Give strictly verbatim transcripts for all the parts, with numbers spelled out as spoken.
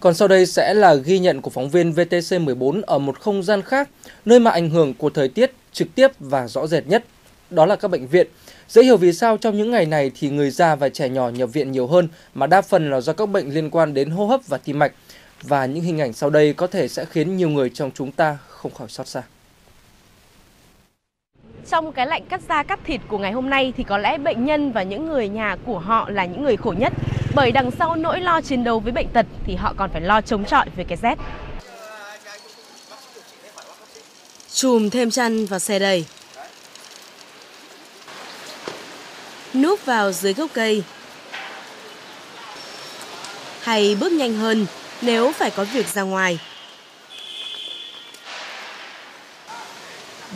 Còn sau đây sẽ là ghi nhận của phóng viên V T C mười bốn ở một không gian khác, nơi mà ảnh hưởng của thời tiết trực tiếp và rõ rệt nhất, đó là các bệnh viện. Dễ hiểu vì sao trong những ngày này thì người già và trẻ nhỏ nhập viện nhiều hơn, mà đa phần là do các bệnh liên quan đến hô hấp và tim mạch. Và những hình ảnh sau đây có thể sẽ khiến nhiều người trong chúng ta không khỏi xót xa. Trong cái lạnh cắt da cắt thịt của ngày hôm nay thì có lẽ bệnh nhân và những người nhà của họ là những người khổ nhất. Bởi đằng sau nỗi lo chiến đấu với bệnh tật thì họ còn phải lo chống chọi với cái rét. Chùm thêm chăn và xe đầy. Núp vào dưới gốc cây. Hay bước nhanh hơn nếu phải có việc ra ngoài.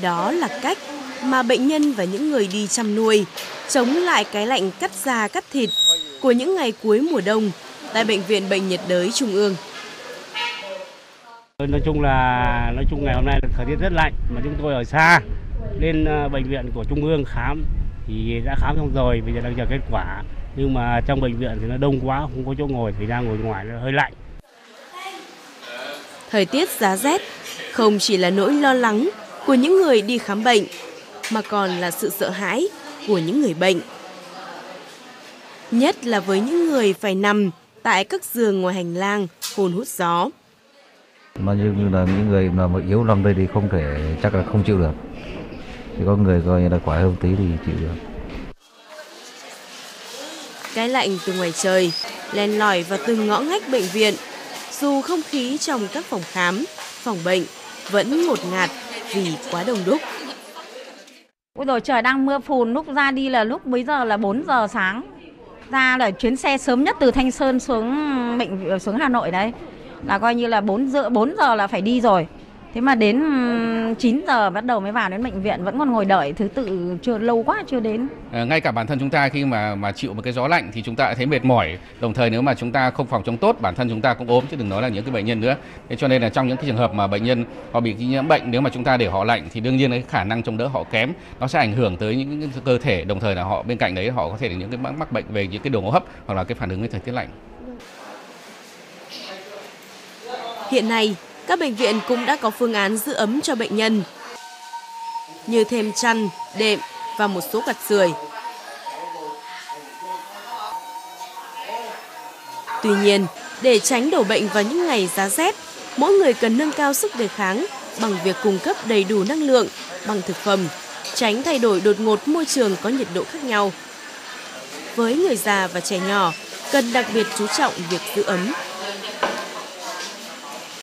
Đó là cách mà bệnh nhân và những người đi chăm nuôi chống lại cái lạnh cắt da cắt thịt của những ngày cuối mùa đông tại Bệnh viện Bệnh nhiệt đới Trung ương. Nói chung là nói chung ngày hôm nay là thời tiết rất lạnh, mà chúng tôi ở xa nên bệnh viện của Trung ương khám thì đã khám xong rồi, bây giờ đang chờ kết quả. Nhưng mà trong bệnh viện thì nó đông quá, không có chỗ ngồi thì ra ngồi ngoài nó hơi lạnh. Thời tiết giá rét không chỉ là nỗi lo lắng của những người đi khám bệnh mà còn là sự sợ hãi của những người bệnh. Nhất là với những người phải nằm tại các giường ngoài hành lang hôn hút gió. Mà như là những người mà yếu nằm đây thì không thể, chắc là không chịu được. Thì có người coi như là khỏe hơn tí thì chịu được. Cái lạnh từ ngoài trời len lỏi vào từng ngõ ngách bệnh viện, dù không khí trong các phòng khám, phòng bệnh vẫn ngột ngạt vì quá đông đúc. Ôi rồi trời đang mưa phùn, lúc ra đi là lúc bây giờ là bốn giờ sáng. Ra là chuyến xe sớm nhất từ Thanh Sơn xuống bệnh xuống Hà Nội đấy. Là coi như là bốn giờ bốn giờ là phải đi rồi. Thế mà đến chín giờ bắt đầu mới vào đến bệnh viện, vẫn còn ngồi đợi thứ tự chưa lâu quá chưa đến. À, ngay cả bản thân chúng ta khi mà mà chịu một cái gió lạnh thì chúng ta thấy mệt mỏi. Đồng thời nếu mà chúng ta không phòng chống tốt, bản thân chúng ta cũng ốm chứ đừng nói là những cái bệnh nhân nữa. Thế cho nên là trong những cái trường hợp mà bệnh nhân họ bị nhiễm bệnh, nếu mà chúng ta để họ lạnh thì đương nhiên cái khả năng chống đỡ họ kém, nó sẽ ảnh hưởng tới những cơ thể. Đồng thời là họ bên cạnh đấy họ có thể là những cái mắc, mắc bệnh về những cái đường hô hấp hoặc là cái phản ứng với thời tiết lạnh. Hiện nay các bệnh viện cũng đã có phương án giữ ấm cho bệnh nhân, như thêm chăn, đệm và một số gạt sưởi. Tuy nhiên, để tránh đổ bệnh vào những ngày giá rét, mỗi người cần nâng cao sức đề kháng bằng việc cung cấp đầy đủ năng lượng bằng thực phẩm, tránh thay đổi đột ngột môi trường có nhiệt độ khác nhau. Với người già và trẻ nhỏ, cần đặc biệt chú trọng việc giữ ấm.